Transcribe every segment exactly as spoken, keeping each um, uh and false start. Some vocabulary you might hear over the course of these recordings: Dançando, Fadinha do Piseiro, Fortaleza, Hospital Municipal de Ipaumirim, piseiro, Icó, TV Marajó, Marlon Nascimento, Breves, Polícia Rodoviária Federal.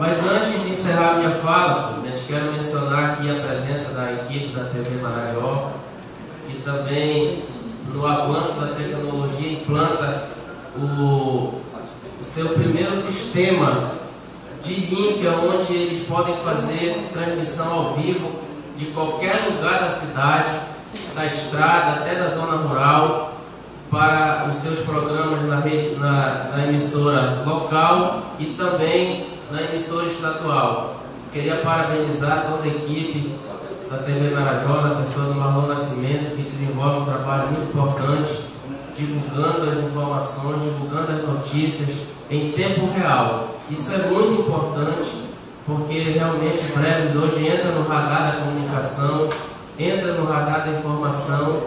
Mas antes de encerrar minha fala, presidente, quero mencionar aqui a presença da equipe da T V Marajó, que também, no avanço da tecnologia, implanta o, o seu primeiro sistema de link, onde eles podem fazer transmissão ao vivo de qualquer lugar da cidade, da estrada até da zona rural, para os seus programas na, rede, na, na emissora local e também na emissora estadual. Queria parabenizar toda a equipe da T V Marajó, na pessoa do Marlon Nascimento, que desenvolve um trabalho muito importante, divulgando as informações, divulgando as notícias em tempo real. Isso é muito importante, porque realmente o Breves hoje entra no radar da comunicação, entra no radar da informação,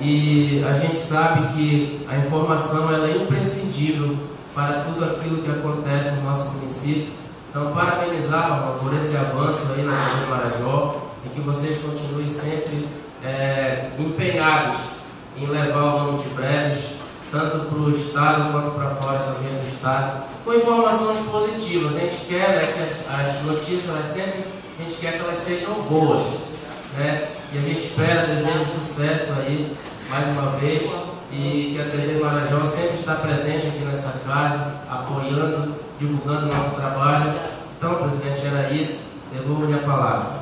e a gente sabe que a informação ela é imprescindível para tudo aquilo que acontece no nosso município. Então, parabenizar por esse avanço aí na T V Marajó, e que vocês continuem sempre é, empenhados em levar o nome de Breves, tanto para o Estado quanto para fora também do Estado, com informações positivas. A gente quer né, que as, as notícias, elas sempre, a gente quer que elas sejam boas, né? E a gente espera, deseja sucesso aí, mais uma vez, e que a T V Marajó sempre está presente aqui nessa casa, apoiando, divulgando o nosso trabalho. Então, presidente, era isso. Devolvo-lhe a palavra.